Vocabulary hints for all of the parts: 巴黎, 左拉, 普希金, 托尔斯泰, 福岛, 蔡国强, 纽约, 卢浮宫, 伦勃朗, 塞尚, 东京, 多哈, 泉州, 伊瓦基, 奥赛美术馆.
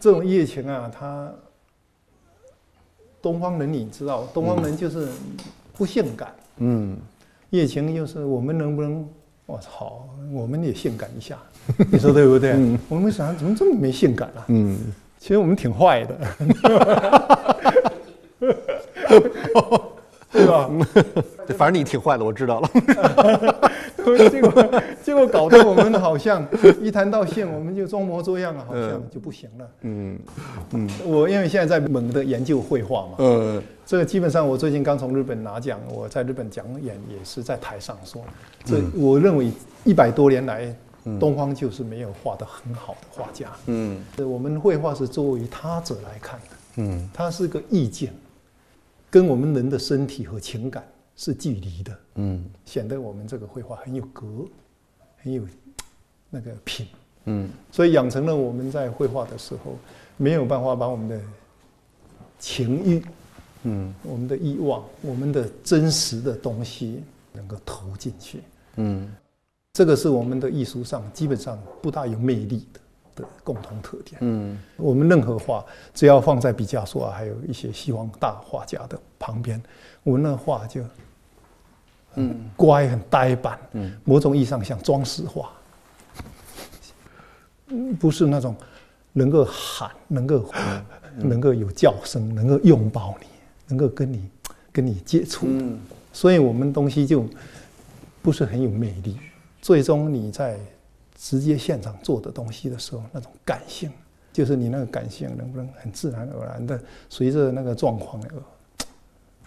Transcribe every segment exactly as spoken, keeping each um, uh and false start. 这种疫情啊，它东方人你知道，东方人就是不性感。嗯，疫情就是我们能不能，我操，我们也性感一下，你说对不对？嗯、我们想怎么这么没性感啊？嗯，其实我们挺坏的，对吧？反正你挺坏的，我知道了。结果结果搞得我们好像一谈到性，我们就装模作样了，好像就不行了。嗯嗯，我因为现在在猛地研究绘画嘛，嗯，这个基本上我最近刚从日本拿奖，我在日本讲演也是在台上说，这我认为一百多年来，东方就是没有画得很好的画家。嗯，我们绘画是作为他者来看的，嗯，它是个意见，跟我们人的身体和情感是距离的，嗯，显得我们这个绘画很有格，很有那个品，嗯，所以养成了我们在绘画的时候没有办法把我们的情欲，嗯，我们的欲望，我们的真实的东西能够投进去，嗯，这个是我们的艺术上基本上不大有魅力的的共同特点，嗯，我们任何画只要放在毕加索啊，还有一些西方大画家的旁边，我们那画就。嗯，乖，很呆板，嗯，某种意义上像装饰画，嗯，不是那种能够喊、能够、嗯、能够有叫声、能够拥抱你、能够跟你跟你接触，嗯，所以我们东西就不是很有魅力。最终你在直接现场做的东西的时候，那种感性，就是你那个感性能不能很自然而然的随着那个状况而。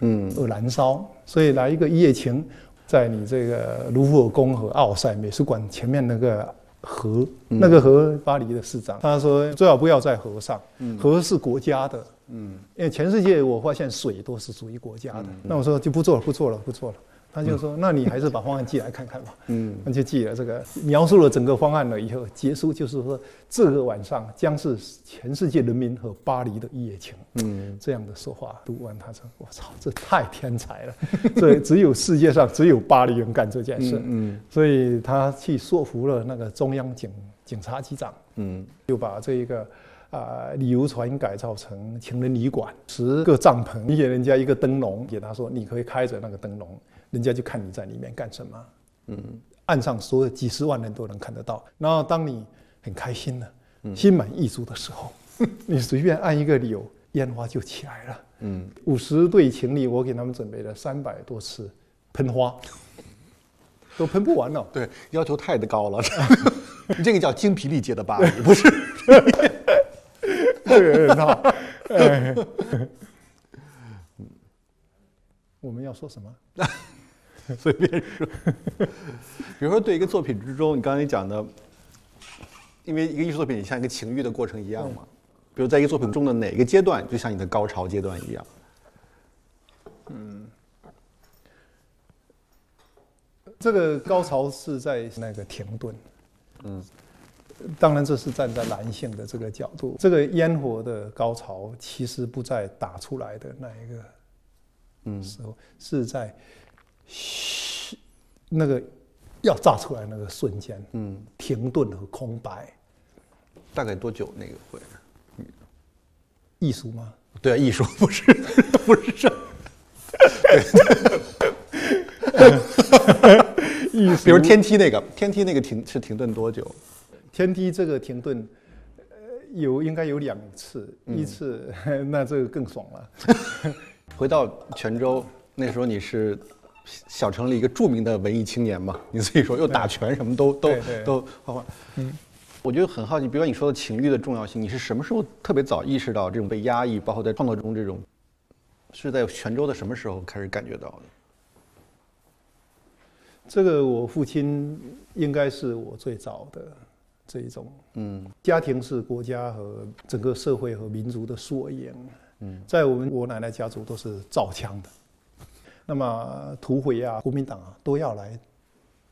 嗯，而燃烧，所以来一个一夜情，在你这个卢浮尔宫和奥赛美术馆前面那个河，嗯、那个河，巴黎的市长他说最好不要在河上，嗯、河是国家的，嗯，因为全世界我发现水都是属于国家的。嗯、那我说就不做了，不做了，不做了。他就说，嗯、那你还是把方案寄来看看吧，嗯，那就寄了这个，描述了整个方案了以后，结束就是说这个晚上将是全世界人民和巴黎的一夜情，嗯，这样的说话读完他说，我操，这太天才了，这只有世界上只有巴黎人干这件事，嗯，嗯，所以他去说服了那个中央警警察局长，嗯，就把这一个。啊、呃，旅游船改造成情人旅馆，十个帐篷，你给人家一个灯笼，给他说你可以开着那个灯笼，人家就看你在里面干什么。嗯，岸上所有几十万人都能看得到。然后当你很开心了，嗯、心满意足的时候，你随便按一个钮，烟花就起来了。嗯，五十对情侣，我给他们准备了三百多次喷花，都喷不完了。对，要求太高了，你这个叫精疲力竭的巴黎，不是？对吧？哎，我们要说什么？随便说。比如说，对一个作品之中，你刚才讲的，因为一个艺术作品像一个情欲的过程一样嘛。嗯、比如，在一个作品中的哪个阶段，就像你的高潮阶段一样。嗯，这个高潮是在那个停顿。嗯。当然，这是站在男性的这个角度。这个烟火的高潮其实不在打出来的那一个，嗯，时候是在嘘，那个要炸出来那个瞬间，嗯，停顿和空白。大概多久那个会？艺术吗？对啊，艺术不是不是这。艺术，比如天梯那个，天梯那个停是停顿多久？天梯这个停顿，呃，有应该有两次，嗯、一次那这个更爽了。回到泉州那时候，你是小城里一个著名的文艺青年嘛？你自己说又打拳什么都都都画画。嗯，我觉得很好奇，比如你说的情欲的重要性，你是什么时候特别早意识到这种被压抑，包括在创作中这种，是在泉州的什么时候开始感觉到的？这个我父亲应该是我最早的。这一种，嗯，家庭是国家和整个社会和民族的缩影。嗯，在我们我奶奶家族都是造枪的，那么土匪啊、国民党啊都要来，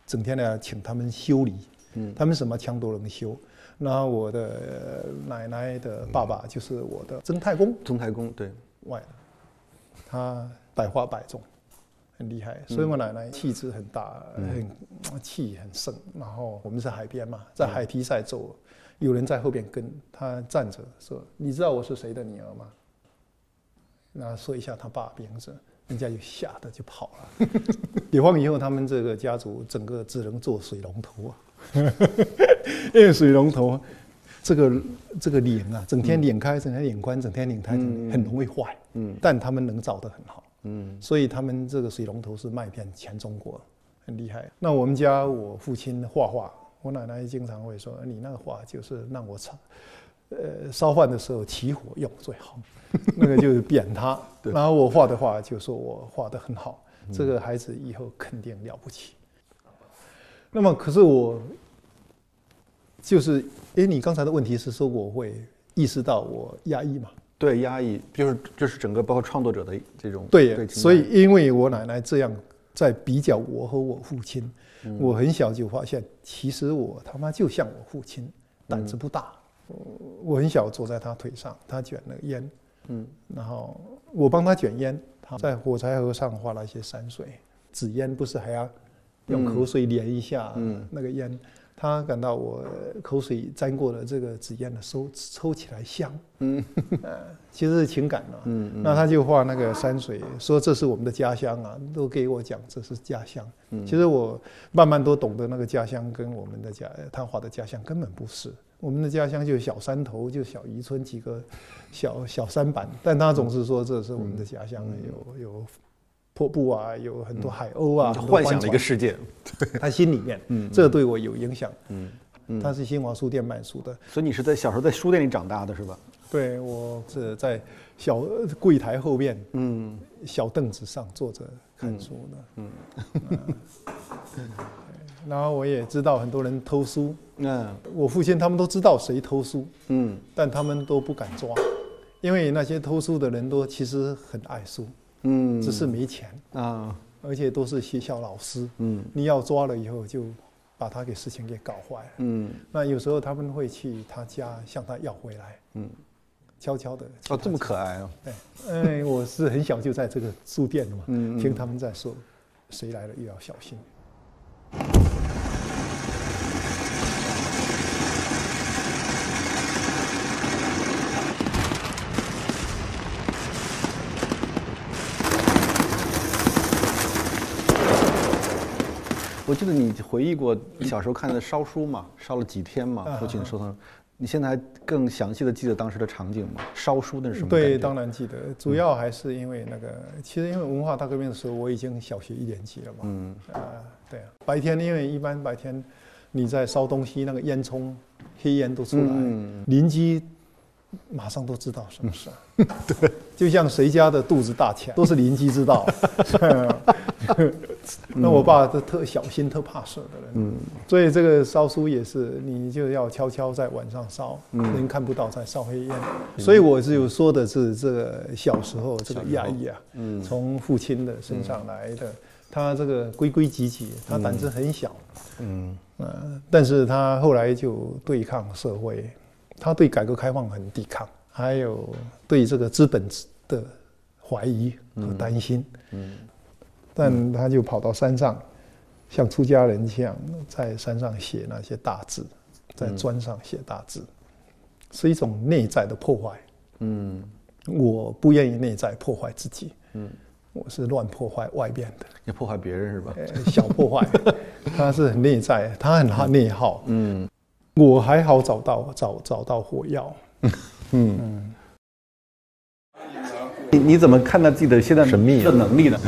整天的请他们修理，嗯，他们什么枪都能修。那我的奶奶的爸爸就是我的曾太公，曾太公对外，他百花百种，很厉害，所以我奶奶气质很大，嗯、很气很盛。然后我们是海边嘛，在海堤赛走，有人在后边跟他站着说：“你知道我是谁的女儿吗？”那说一下他爸名字，人家就吓得就跑了。解放以后，他们这个家族整个只能做水龙头啊，因为水龙头这个这个脸啊，整天脸开，整天脸宽，整天脸抬，很容易坏。嗯，但他们能造得很好。嗯，所以他们这个水龙头是卖遍全中国，很厉害。那我们家我父亲画画，我奶奶经常会说：“你那个画就是让我炒，呃，烧饭的时候起火用最好。”那个就是贬他。然后我画的画就说我画得很好，嗯、这个孩子以后肯定了不起。那么，可是我就是，哎，你刚才的问题是说我会意识到我压抑嘛？对，压抑就是就是整个包括创作者的这种对，对所以因为我奶奶这样在比较我和我父亲，嗯、我很小就发现，其实我他妈就像我父亲，胆子不大。嗯、我很小坐在他腿上，他卷了烟，嗯，然后我帮他卷烟，他在火柴盒上画了一些山水，纸烟不是还要用口水连一下，嗯，那个烟。他感到我口水沾过了这个纸烟的抽抽起来香，嗯，呃，其实是情感啊，嗯，嗯那他就画那个山水，说这是我们的家乡啊，都给我讲这是家乡。嗯、其实我慢慢都懂得那个家乡跟我们的家，他画的家乡根本不是我们的家乡，就是小山头，就小渔村几个小小山板，但他总是说这是我们的家乡，有有瀑布啊，有很多海鸥啊，嗯、幻想了一个世界。他心里面，嗯，这对我有影响。嗯，嗯他是新华书店卖书的，所以你是在小时候在书店里长大的是吧？对，我是在小柜台后面，嗯，小凳子上坐着看书的。嗯，嗯然后我也知道很多人偷书。嗯，我父亲他们都知道谁偷书，嗯，但他们都不敢抓，因为那些偷书的人都其实很爱书。嗯，只是没钱啊，而且都是学校老师。嗯，你要抓了以后，就把他给事情给搞坏了。嗯，那有时候他们会去他家向他要回来。嗯，悄悄的。哦，这么可爱啊！对，哎，我是很小就在这个书店的嘛，嗯嗯听他们在说，谁来了又要小心。我记得你回忆过小时候看的烧书嘛，烧了几天嘛，父亲收藏。你现在还更详细的记得当时的场景吗？烧书那是什么？对，当然记得。主要还是因为那个，嗯、其实因为文化大革命的时候，我已经小学一年级了嘛。嗯。啊、呃，对啊。白天因为一般白天你在烧东西，那个烟囱、黑烟都出来，嗯、邻居马上都知道什么事。嗯、对。就像谁家的肚子大起来，都是邻居知道。那我爸是特小心、特怕事的人，嗯、所以这个烧书也是，你就要悄悄在晚上烧，嗯、人看不到在烧黑烟。嗯、所以我是有说的是这个小时候这个压抑啊，从、嗯、父亲的身上来的。嗯、他这个规规矩矩，他胆子很小，嗯、呃、但是他后来就对抗社会，他对改革开放很抵抗，还有对这个资本的怀疑和担心。嗯嗯但他就跑到山上，像出家人一样，在山上写那些大字，在砖上写大字，是一种内在的破坏。嗯，我不愿意内在破坏自己。嗯，我是乱破坏外边的。要破坏别人是吧？小破坏，他是很内在，他很内耗。嗯，我还好找到找找到火药。嗯。嗯你你怎么看待自己的现在神秘的能力呢？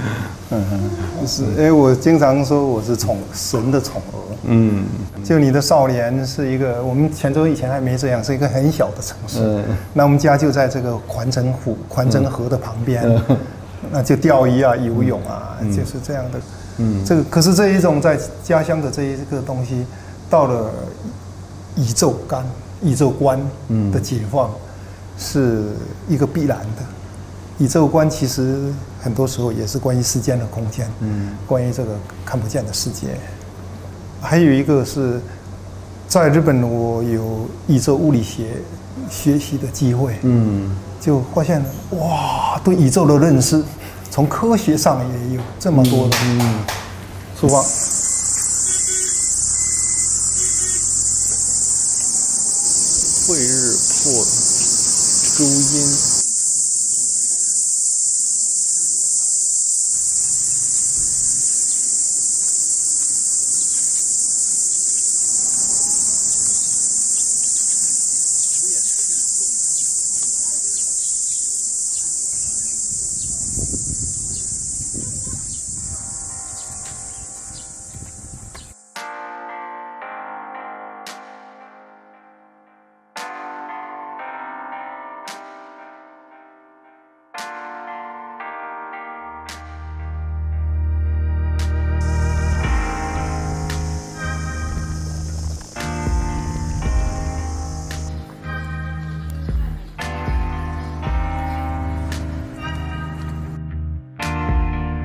嗯，是，哎，我经常说我是宠神的宠儿。嗯，就你的少年是一个，我们泉州以前还没这样，是一个很小的城市。嗯，那我们家就在这个环城湖、环城河的旁边，嗯、那就钓鱼啊、游泳啊，嗯、就是这样的。嗯，这个可是这一种在家乡的这一个东西，到了宇宙观、宇宙观的解放，是一个必然的。宇宙观其实很多时候也是关于时间和空间，嗯，关于这个看不见的世界。还有一个是在日本，我有宇宙物理学学习的机会，嗯，就发现哇，对宇宙的认识，从科学上也有这么多的，嗯，是吧？父朱殷。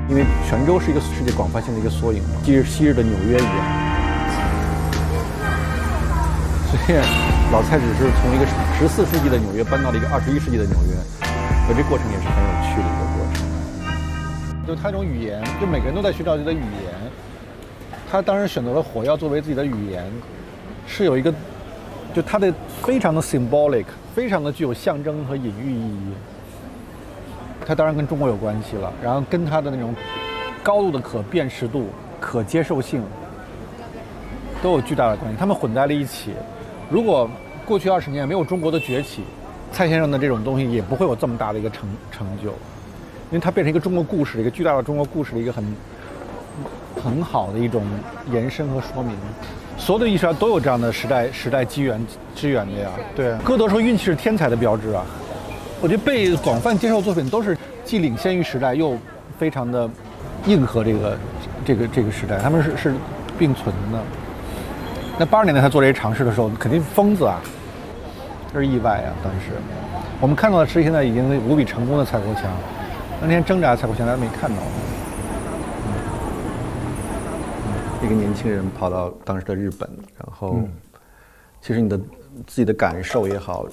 因为泉州是一个世界广泛性的一个缩影嘛，即是昔日的纽约一样。所以老蔡只是从一个十四世纪的纽约搬到了一个二十一世纪的纽约，而这过程也是很有趣的一个过程。就他这种语言，就每个人都在寻找自己的语言。他当时选择了火药作为自己的语言，是有一个，就他的非常的 symbolic， 非常的具有象征和隐喻意义。 它当然跟中国有关系了，然后跟它的那种高度的可辨识度、可接受性都有巨大的关系，它们混在了一起。如果过去二十年没有中国的崛起，蔡先生的这种东西也不会有这么大的一个成成就，因为它变成一个中国故事，一个巨大的中国故事的一个很很好的一种延伸和说明。所有的艺术家都有这样的时代时代机缘支援的呀。对，歌德说运气是天才的标志啊。 我觉得被广泛接受作品都是既领先于时代，又非常的应和这个这个这个时代，他们是是并存的。那八十年代他做这些尝试的时候，肯定疯子啊，这是意外啊！当时我们看到的是现在已经无比成功的蔡国强，那天挣扎蔡国强大家没看到。嗯、一个年轻人跑到当时的日本，然后、嗯、其实你的自己的感受也好。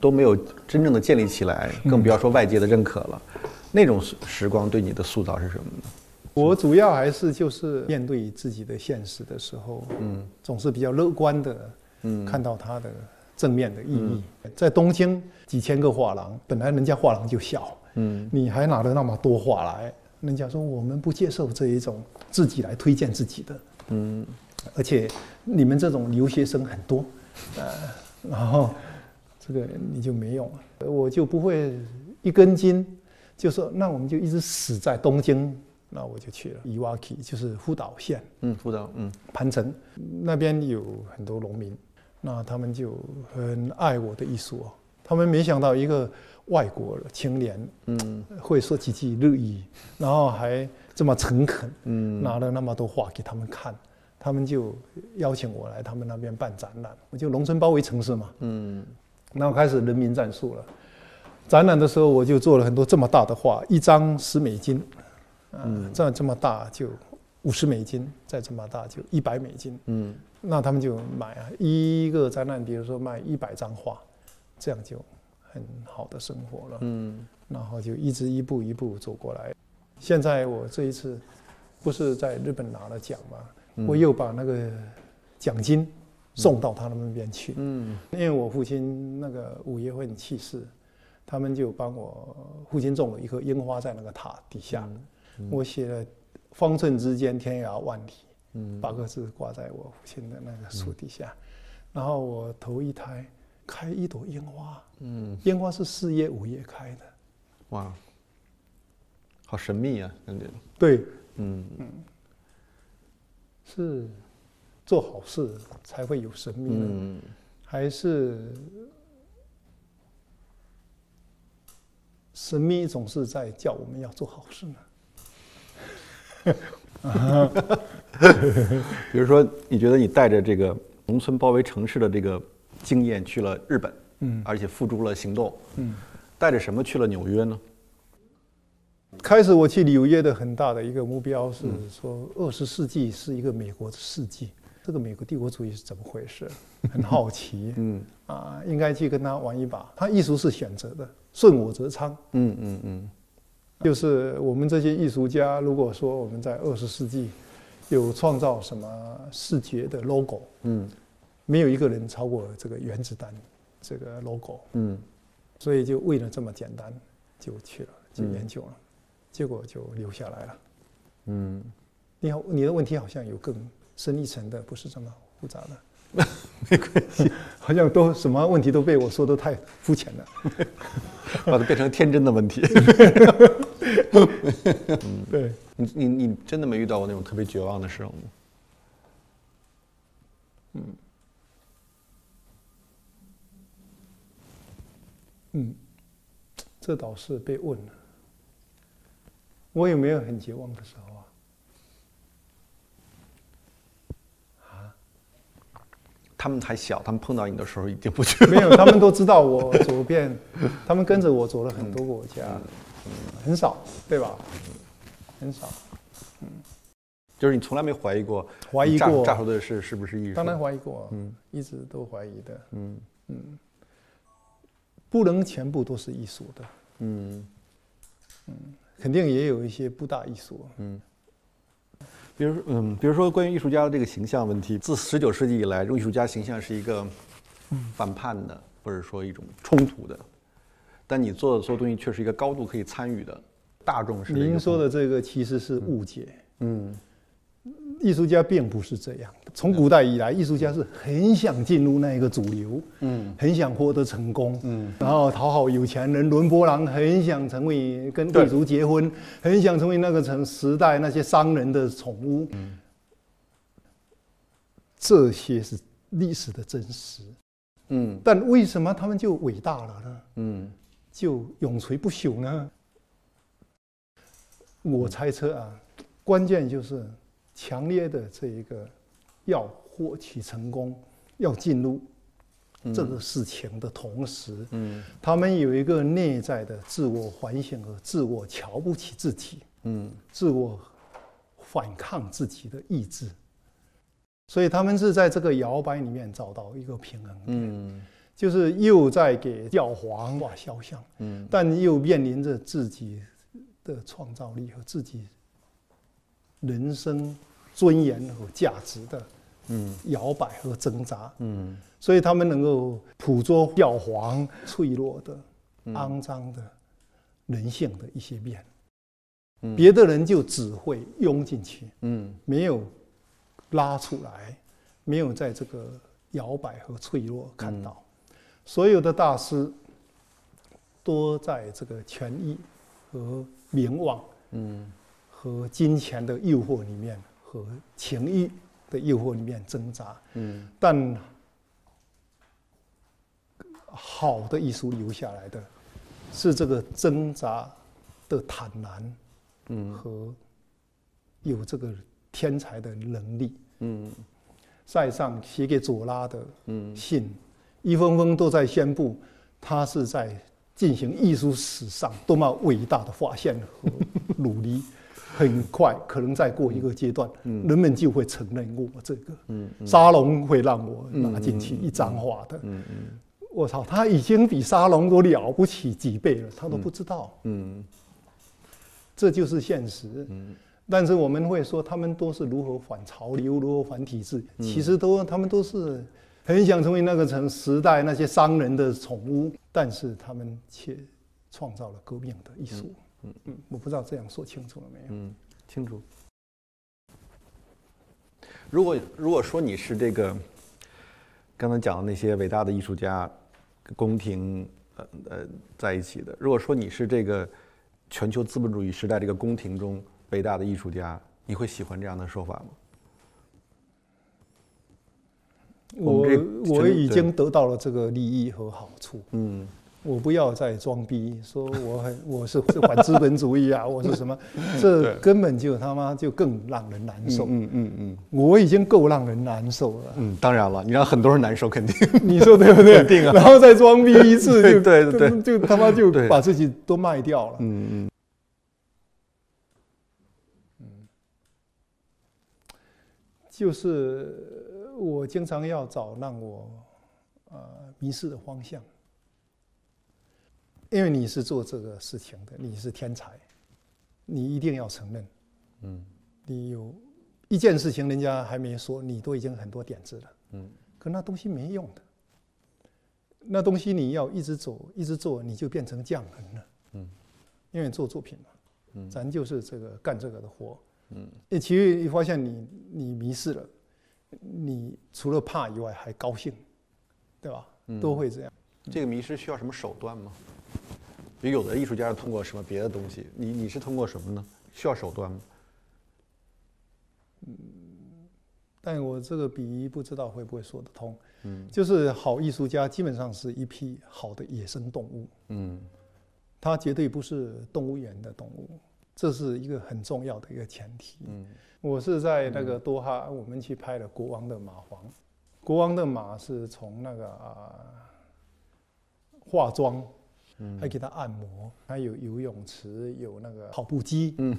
都没有真正的建立起来，更不要说外界的认可了。嗯、那种时光对你的塑造是什么呢？我主要还是就是面对自己的现实的时候，嗯，总是比较乐观的，嗯，看到它的正面的意义。嗯、在东京几千个画廊，本来人家画廊就小，嗯，你还拿了那么多画来，人家说我们不接受这一种自己来推荐自己的，嗯，而且你们这种留学生很多，呃，然后。 这个你就没用了，我就不会一根筋，就说那我们就一直死在东京，那我就去了伊瓦基，就是福岛县，嗯，福岛，嗯，盘城那边有很多农民，那他们就很爱我的艺术哦，他们没想到一个外国青年，嗯，会说几句日语，然后还这么诚恳，嗯，拿了那么多画给他们看。 他们就邀请我来他们那边办展览，我就农村包围城市嘛，嗯，然后开始人民战术了。展览的时候我就做了很多这么大的画，一张十美金，啊、嗯，这样这么大就五十美金，再这么大就一百美金，嗯，那他们就买啊，一个展览比如说卖一百张画，这样就很好的生活了，嗯，然后就一直一步一步走过来。现在我这一次不是在日本拿了奖吗？ 我又把那个奖金送到他们那边去，嗯，因为我父亲那个五月份去世，他们就帮我父亲种了一棵樱花在那个塔底下，嗯嗯、我写了“方寸之间，天涯万里”，嗯，八个字挂在我父亲的那个树底下，嗯、然后我头一胎开一朵樱花，嗯，樱花是四月五月开的，哇，好神秘啊，感觉，对，嗯嗯。 是做好事才会有神秘呢，嗯、还是神秘总是在叫我们要做好事呢？比如说，你觉得你带着这个农村包围城市的这个经验去了日本，嗯，而且付诸了行动，嗯，带着什么去了纽约呢？ 开始我去纽约的很大的一个目标是说，二十世纪是一个美国的世纪，这个美国帝国主义是怎么回事？很好奇，嗯啊，应该去跟他玩一把。他艺术是选择的，顺我则昌。嗯嗯嗯，就是我们这些艺术家，如果说我们在二十世纪有创造什么视觉的 logo， 嗯，没有一个人超过这个原子弹这个 logo， 嗯，所以就为了这么简单就去了，就研究了，嗯、结果就留下来了。嗯，你好，你的问题好像有更深一层的，不是这么复杂的。没关系，好像都什么问题都被我说得太肤浅了，把它变成天真的问题。嗯，对，你你你真的没遇到过那种特别绝望的时候吗？嗯。 嗯，这倒是被问了。我有没有很绝望的时候啊？啊？他们还小，他们碰到你的时候一定不绝望。没有，他们都知道我走遍，他们跟着我走了很多国家，嗯嗯、很少，对吧？很少。嗯，就是你从来没怀疑过，怀疑过炸出的是是不是艺术？当然怀疑过，嗯，一直都怀疑的。嗯嗯。嗯 不能全部都是艺术的，嗯，嗯，肯定也有一些不大艺术，嗯，比如，嗯，比如说关于艺术家的这个形象问题，自十九世纪以来，这种艺术家形象是一个反叛的，或者说一种冲突的，但你做的所有东西却是一个高度可以参与的大众式的。您说的这个其实是误解，嗯，艺术家并不是这样。 从古代以来，艺术家是很想进入那个主流，嗯，很想获得成功，嗯，然后讨好有钱人。伦勃朗很想成为跟贵族结婚，很想成为那个城时代那些商人的宠物。嗯，这些是历史的真实，嗯，但为什么他们就伟大了呢？嗯，就永垂不朽呢？我猜测啊，关键就是强烈的这一个。 要获取成功，要进入这个事情的同时，嗯，他们有一个内在的自我反省和自我瞧不起自己，嗯，自我反抗自己的意志，所以他们是在这个摇摆里面找到一个平衡点，嗯，就是又在给教皇画肖像，嗯，但又面临着自己的创造力和自己人生。 尊严和价值的，嗯，摇摆和挣扎，嗯，所以他们能够捕捉教皇脆弱的、嗯、肮脏的、人性的一些面，嗯、别的人就只会拥进去，嗯，没有拉出来，没有在这个摇摆和脆弱看到，嗯、所有的大师多在这个权力和名望，嗯，和金钱的诱惑里面。 和情欲的诱惑里面挣扎，嗯，但好的艺术留下来的是这个挣扎的坦然，嗯，和有这个天才的能力，嗯。塞尚写给左拉的信，嗯、一封封都在宣布他是在进行艺术史上多么伟大的发现和努力。很快，可能再过一个阶段，嗯、人们就会承认我这个。嗯嗯、沙龙会让我拿进去一张画的。嗯嗯嗯、我操，他已经比沙龙都了不起几倍了，他都不知道。嗯嗯、这就是现实。嗯、但是我们会说，他们都是如何反潮流，如何反体制，嗯、其实都他们都是很想成为那个城时代那些商人的宠物，但是他们却创造了革命的艺术。嗯 嗯嗯，我不知道这样说清楚了没有？嗯，清楚。如果如果说你是这个，刚才讲的那些伟大的艺术家、宫廷呃呃在一起的，如果说你是这个全球资本主义时代这个宫廷中伟大的艺术家，你会喜欢这样的说法吗？我我已经得到了这个利益和好处。嗯。 我不要再装逼，说我很我是反资本主义啊，我是什么？这根本就他妈就更让人难受。嗯嗯嗯，我已经够让人难受了。嗯，当然了，你让很多人难受，肯定。你说对不对？肯定啊。然后再装逼一次，就对对对，就他妈就把自己都卖掉了。嗯嗯。嗯，就是我经常要找让我呃迷失的方向。 因为你是做这个事情的，你是天才，你一定要承认，嗯，你有一件事情人家还没说，你都已经很多点子了，嗯，可那东西没用的，那东西你要一直走，一直做，你就变成匠人了。嗯，因为你做作品嘛，嗯，咱就是这个干这个的活。嗯，你其实你发现你你迷失了，你除了怕以外还高兴，对吧？嗯，都会这样。这个迷失需要什么手段吗？比如有的艺术家是通过什么别的东西，你你是通过什么呢？需要手段吗？嗯，但我这个比喻不知道会不会说得通。嗯，就是好艺术家基本上是一批好的野生动物。嗯，他绝对不是动物园的动物，这是一个很重要的一个前提。嗯，我是在那个多哈，嗯、我们去拍了《国王的马房》，《国王的马》是从那个啊、呃、化妆。还给他按摩，还有游泳池，有那个跑步机，嗯，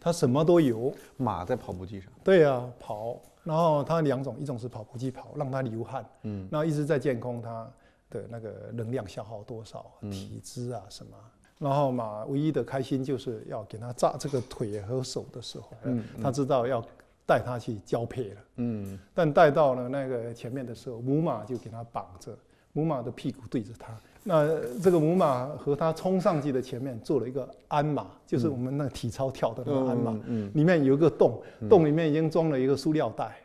他什么都有。马在跑步机上？对啊，跑。然后他两种，一种是跑步机跑，让他流汗，嗯，然后一直在监控他的那个能量消耗多少，嗯、体脂啊什么。然后马唯一的开心就是要给他扎这个腿和手的时候，嗯，嗯他知道要带他去交配了，嗯，但带到了那个前面的时候，母马就给他绑着，母马的屁股对着他。那这个母马和它冲上去的前面做了一个鞍马，就是我们那个体操跳的那个鞍马，嗯嗯嗯、里面有一个洞，洞里面已经装了一个塑料袋。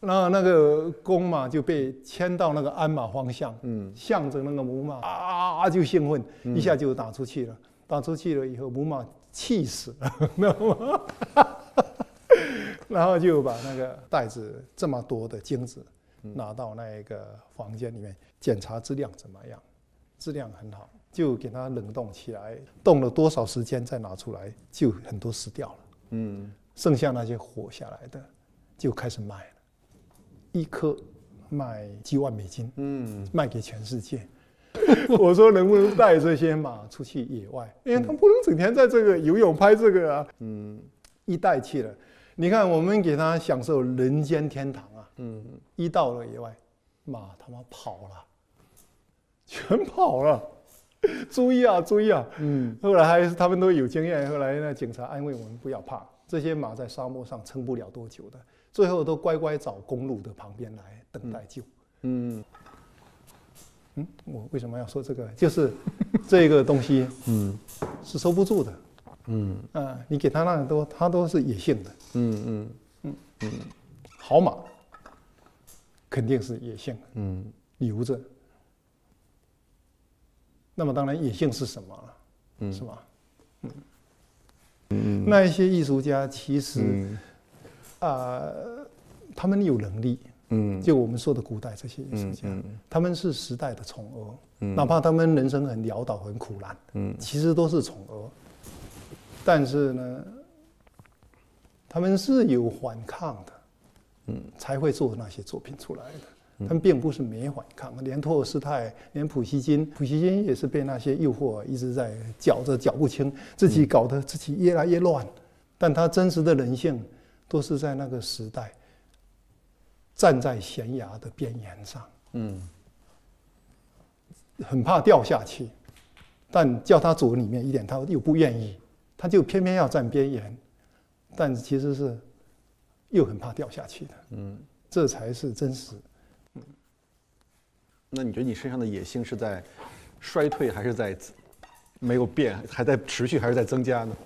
那、嗯、那个公马就被牵到那个鞍马方向，嗯、向着那个母马啊就兴奋，一下就打出去了。嗯、打出去了以后，母马气死了，然后就把那个袋子这么多的精子。拿到那个房间里面检查质量怎么样，质量很好，就给它冷冻起来，冻了多少时间再拿出来，就很多死掉了。嗯，剩下那些活下来的就开始卖了，一颗卖几万美金，嗯，卖给全世界。我说能不能带这些马出去野外？因为它不能整天在这个游泳拍这个啊。嗯，一带去了，你看我们给它享受人间天堂啊。嗯，一到了野外，马他妈跑了，全跑了，追啊追啊！嗯，后来还是他们都有经验，后来呢，警察安慰我们不要怕，这些马在沙漠上撑不了多久的，最后都乖乖找公路的旁边来等待救。嗯嗯，我为什么要说这个？就是这个东西，嗯，是收不住的。嗯啊，你给他那都，他都是野性的。嗯嗯嗯嗯，好马。肯定是野性，嗯，留着。那么当然，野性是什么了？嗯，是吧？嗯嗯，那一些艺术家其实，啊、嗯呃，他们有能力，嗯，就我们说的古代这些艺术家，嗯嗯、他们是时代的宠儿，嗯、哪怕他们人生很潦倒、很苦难，嗯，其实都是宠儿。但是呢，他们是有反抗的。才会做那些作品出来的，他们并不是没反抗。连托尔斯泰，连普希金，普希金也是被那些诱惑一直在搅着搅不清，自己搞得自己越来越乱。但他真实的人性，都是在那个时代，站在悬崖的边缘上，嗯，很怕掉下去，但叫他走里面一点，他又不愿意，他就偏偏要站边缘，但其实是。又很怕掉下去的，嗯，这才是真实。嗯，那你觉得你身上的野性是在衰退，还是在没有变，还在持续，还是在增加呢？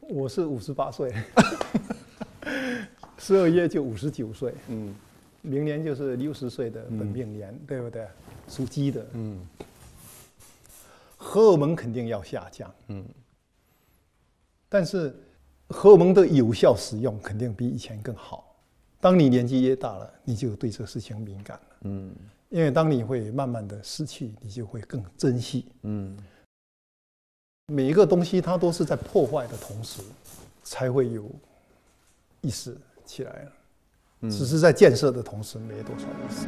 我是五十八岁，十二月就五十九岁，嗯，明年就是六十岁的本命年，嗯、对不对？属鸡的，嗯，荷尔蒙肯定要下降，嗯，但是。荷尔蒙的有效使用肯定比以前更好。当你年纪越大了，你就对这事情敏感了。嗯，因为当你会慢慢的失去，你就会更珍惜。嗯，每一个东西它都是在破坏的同时，才会有意识起来了。嗯，只是在建设的同时没多少意识。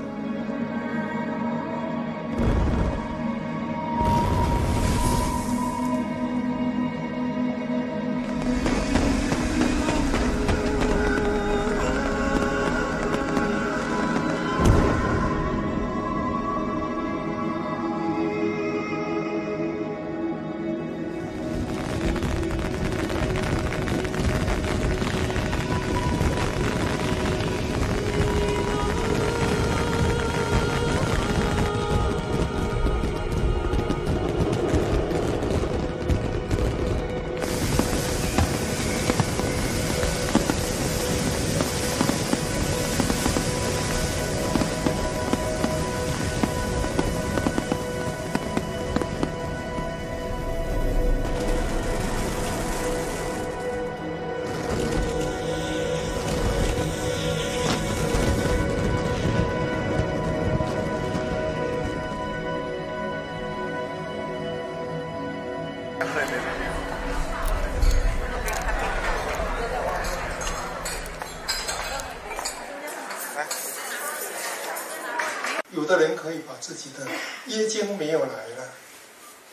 有的人可以把自己的月经没有来了，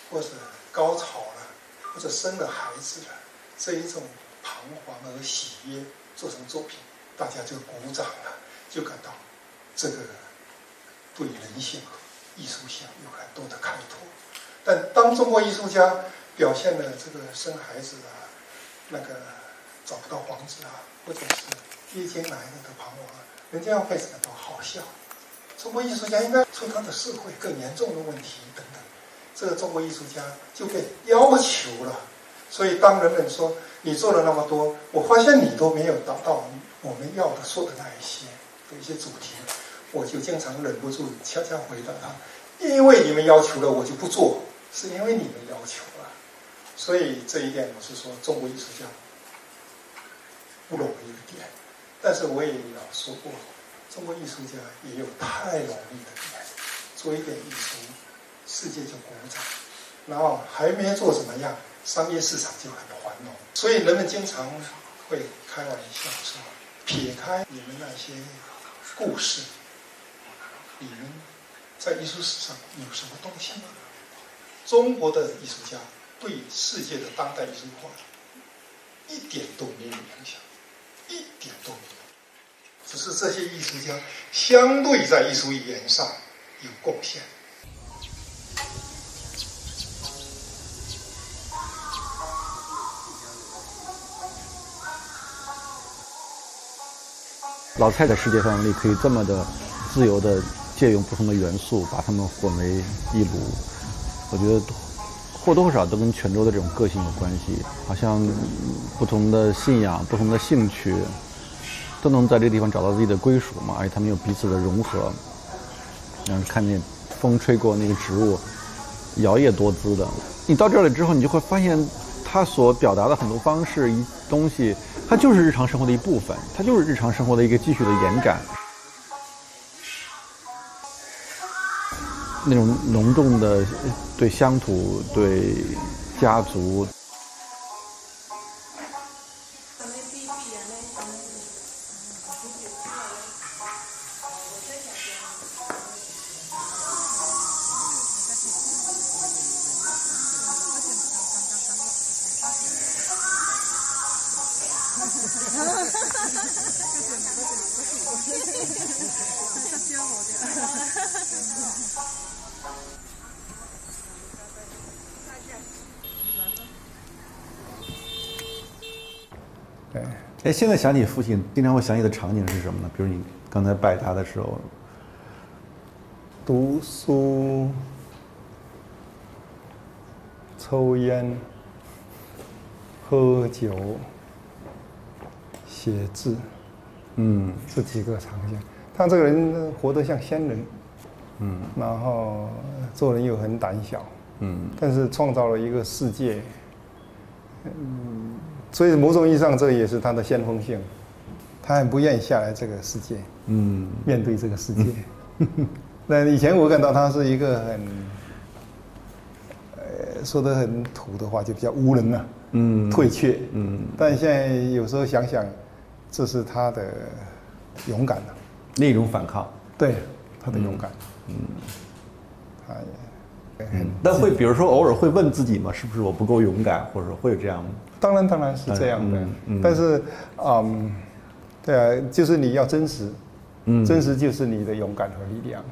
或者高潮了，或者生了孩子了，这一种彷徨而喜悦做成作品，大家就鼓掌了，就感到这个对人性和艺术性有很多的开拓。但当中国艺术家表现了这个生孩子啊，那个找不到房子啊，或者是月经来了的彷徨，人家会感到好笑。 中国艺术家应该出他的社会更严重的问题等等，这个中国艺术家就被要求了。所以当人们说你做了那么多，我发现你都没有达到我们要的说的那一些的一些主题，我就经常忍不住恰恰回答他：因为你们要求了，我就不做，是因为你们要求了。所以这一点我是说中国艺术家不容易的点，但是我也要说过。 中国艺术家也有太容易的点，做一点艺术，世界就鼓掌，然后还没做怎么样，商业市场就很繁荣。所以人们经常会开玩笑说：撇开你们那些故事，你们在艺术史上有什么东西吗？中国的艺术家对世界的当代艺术化一点都没有影响，一点都没有。 只是这些艺术家相对在艺术语言上有贡献。老蔡的世界范围里可以这么的自由的借用不同的元素，把它们混为一炉。我觉得或多或少都跟泉州的这种个性有关系，好像不同的信仰、不同的兴趣。 都能在这个地方找到自己的归属嘛，而且他们有彼此的融合。嗯，看见风吹过那个植物，摇曳多姿的。你到这里之后，你就会发现，它所表达的很多方式、一东西，它就是日常生活的一部分，它就是日常生活的一个继续的延展。那种浓重的对乡土、对家族。 对，哎，现在想起父亲，经常会想起的场景是什么呢？比如你刚才拜他的时候，读书、抽烟、喝酒、写字，嗯，这几个场景。他这个人活得像仙人，嗯，然后做人又很胆小，嗯，但是创造了一个世界，嗯。 所以某种意义上，这也是他的先锋性，他很不愿意下来这个世界，嗯，面对这个世界。那以前我感到他是一个很，呃，说得很土的话，就比较无能啊，嗯，退却，嗯。但现在有时候想想，这是他的勇敢啊，另一种反抗，对，他的勇敢，嗯，他也很。但会比如说偶尔会问自己吗？是不是我不够勇敢，或者会有这样吗？ 当然，当然是这样的，嗯嗯、但是，嗯，对啊，就是你要真实，嗯、真实就是你的勇敢和力量。